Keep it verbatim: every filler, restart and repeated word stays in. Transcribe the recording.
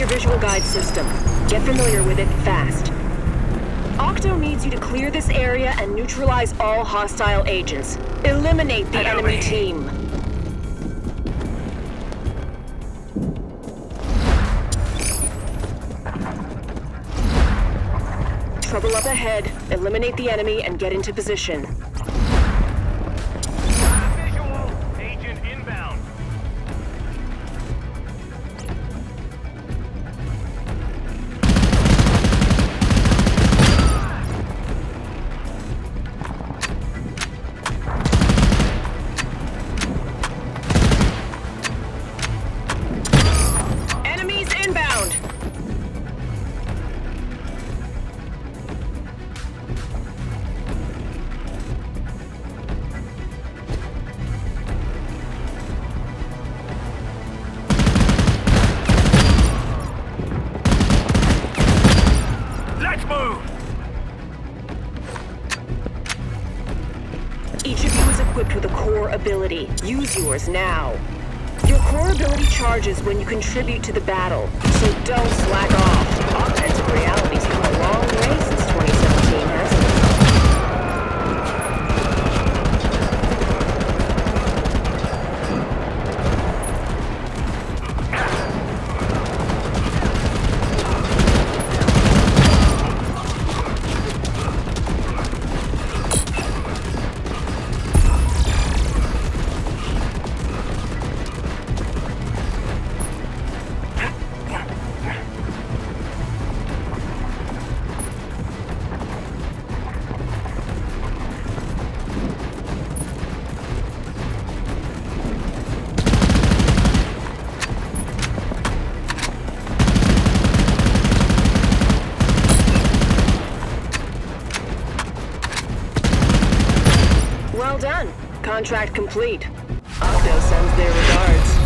your visual guide system. Get familiar with it fast. Octo needs you to clear this area and neutralize all hostile agents. Eliminate the enemy team. Trouble up ahead. Eliminate the enemy and get into position. Each of you is equipped with a core ability. Use yours now. Your core ability charges when you contribute to the battle, so don't slack off. Augmented reality's come a long way since twenty seventeen, hasn't it? Well done. Contract complete. Octo sends their regards.